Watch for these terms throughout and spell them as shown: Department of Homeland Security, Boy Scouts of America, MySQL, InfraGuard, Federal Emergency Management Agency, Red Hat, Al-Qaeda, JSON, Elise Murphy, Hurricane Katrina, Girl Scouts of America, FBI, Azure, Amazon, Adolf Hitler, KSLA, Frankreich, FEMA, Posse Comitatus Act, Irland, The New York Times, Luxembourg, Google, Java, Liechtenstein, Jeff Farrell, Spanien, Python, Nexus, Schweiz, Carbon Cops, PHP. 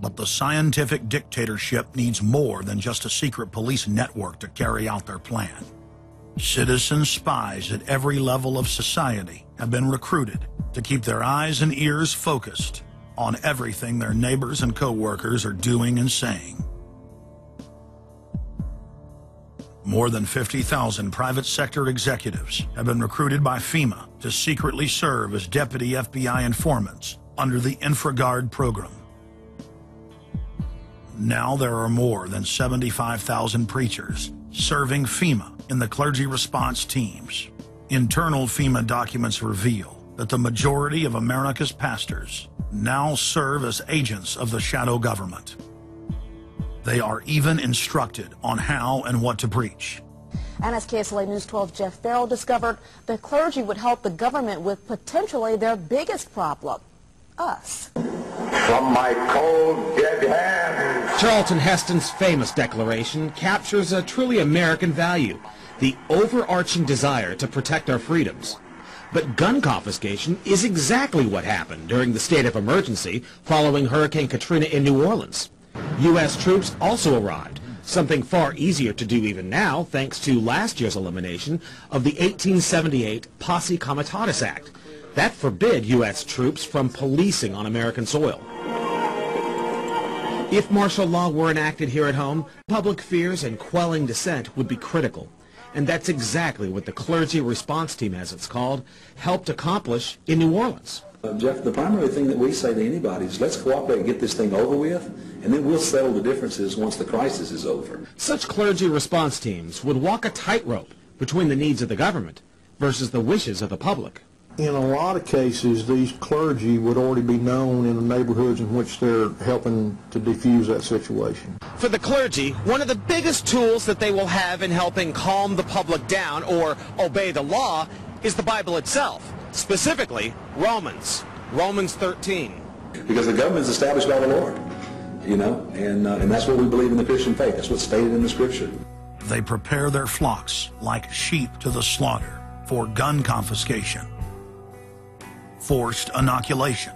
But the scientific dictatorship needs more than just a secret police network to carry out their plan. Citizen spies at every level of society have been recruited to keep their eyes and ears focused on everything their neighbors and co-workers are doing and saying. More than 50,000 private sector executives have been recruited by FEMA to secretly serve as deputy FBI informants under the InfraGuard program. Now there are more than 75,000 preachers serving FEMA in the clergy response teams. Internal FEMA documents reveal that the majority of America's pastors now serve as agents of the shadow government. They are even instructed on how and what to preach. And as KSLA News 12 Jeff Farrell discovered, the clergy would help the government with potentially their biggest problem, us. From my cold, dead hands. Charlton Heston's famous declaration captures a truly American value, the overarching desire to protect our freedoms. But gun confiscation is exactly what happened during the state of emergency following Hurricane Katrina in New Orleans. U.S. troops also arrived, something far easier to do even now thanks to last year's elimination of the 1878 Posse Comitatus Act. That forbid U.S. troops from policing on American soil. If martial law were enacted here at home, public fears and quelling dissent would be critical. And that's exactly what the Clergy Response Team, as it's called, helped accomplish in New Orleans. Jeff, the primary thing that we say to anybody is let's cooperate and get this thing over with, and then we'll settle the differences once the crisis is over. Such clergy response teams would walk a tightrope between the needs of the government versus the wishes of the public. In a lot of cases, these clergy would already be known in the neighborhoods in which they're helping to defuse that situation. For the clergy, one of the biggest tools that they will have in helping calm the public down or obey the law is the Bible itself, specifically Romans 13. Because the government is established by the Lord, you know, and that's what we believe in the Christian faith. That's what's stated in the Scripture. They prepare their flocks like sheep to the slaughter for gun confiscation, forced inoculation,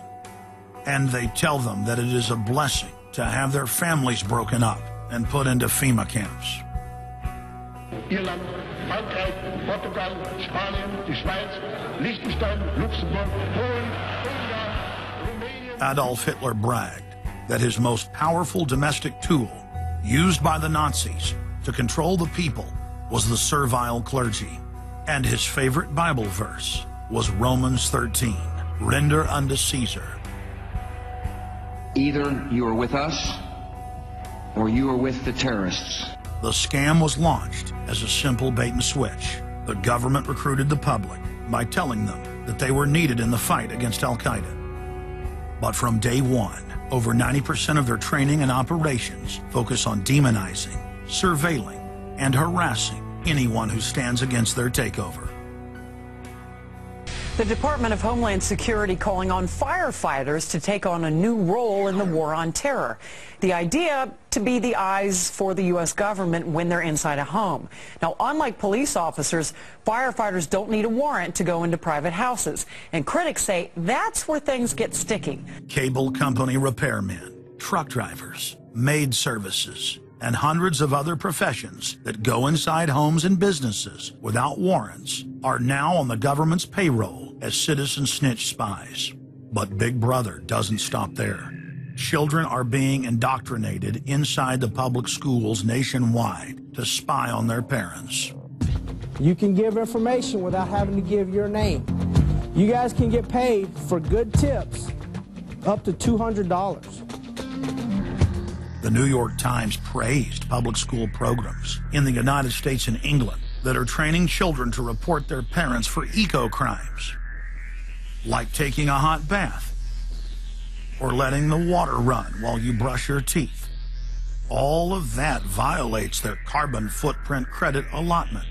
and they tell them that it is a blessing to have their families broken up and put into FEMA camps. Irland, Frankreich, Portugal, Spanien, die Schweiz, Liechtenstein, Luxembourg, Poland, Romania. Adolf Hitler bragged that his most powerful domestic tool used by the Nazis to control the people was the servile clergy, and his favorite Bible verse was Romans 13. Render unto Caesar. Either you are with us, or you are with the terrorists. The scam was launched as a simple bait and switch. The government recruited the public by telling them that they were needed in the fight against Al-Qaeda. But from day one, over 90% of their training and operations focus on demonizing, surveilling, and harassing anyone who stands against their takeover. The Department of Homeland Security calling on firefighters to take on a new role in the war on terror. The idea to be the eyes for the U.S. government when they're inside a home. Now, unlike police officers, firefighters don't need a warrant to go into private houses. And critics say that's where things get sticky. Cable company repairmen, truck drivers, maid services, and hundreds of other professions that go inside homes and businesses without warrants are now on the government's payroll as citizen snitch spies. But Big Brother doesn't stop there. Children are being indoctrinated inside the public schools nationwide to spy on their parents. You can give information without having to give your name. You guys can get paid for good tips up to $200. The New York Times praised public school programs in the United States and England that are training children to report their parents for eco-crimes, like taking a hot bath or letting the water run while you brush your teeth. All of that violates their carbon footprint credit allotment.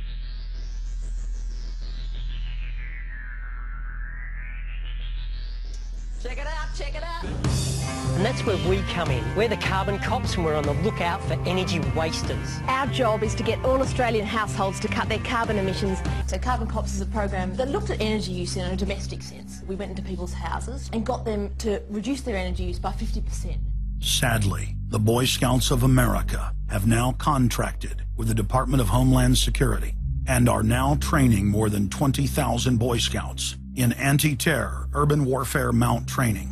Check it out, check it out. And that's where we come in. We're the Carbon Cops and we're on the lookout for energy wasters. Our job is to get all Australian households to cut their carbon emissions. So Carbon Cops is a program that looked at energy use in a domestic sense. We went into people's houses and got them to reduce their energy use by 50%. Sadly, the Boy Scouts of America have now contracted with the Department of Homeland Security and are now training more than 20,000 Boy Scouts in anti-terror, urban warfare mount training.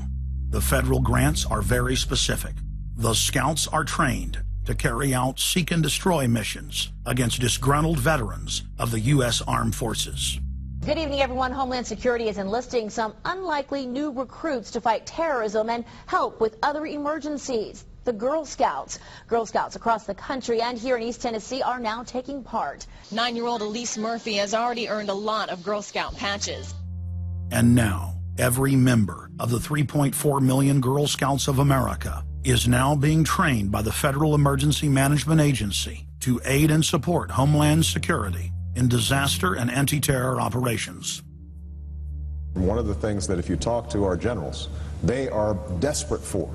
The federal grants are very specific. The Scouts are trained to carry out seek and destroy missions against disgruntled veterans of the U.S. Armed Forces. Good evening, everyone. Homeland Security is enlisting some unlikely new recruits to fight terrorism and help with other emergencies. The Girl Scouts. Girl Scouts across the country and here in East Tennessee are now taking part. 9-year-old Elise Murphy has already earned a lot of Girl Scout patches. And now, every member of the 3.4 million Girl Scouts of America is now being trained by the Federal Emergency Management Agency to aid and support Homeland Security in disaster and anti-terror operations. One of the things that if you talk to our generals, they are desperate for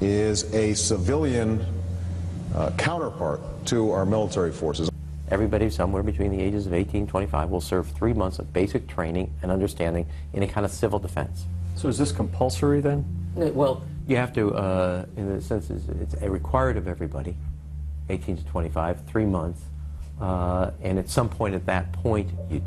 is a civilian counterpart to our military forces. Everybody somewhere between the ages of 18 and 25 will serve 3 months of basic training and understanding in a kind of civil defense. So is this compulsory then? Well, you have to, in a sense, it's required of everybody, 18 to 25, 3 months. And at some point you do.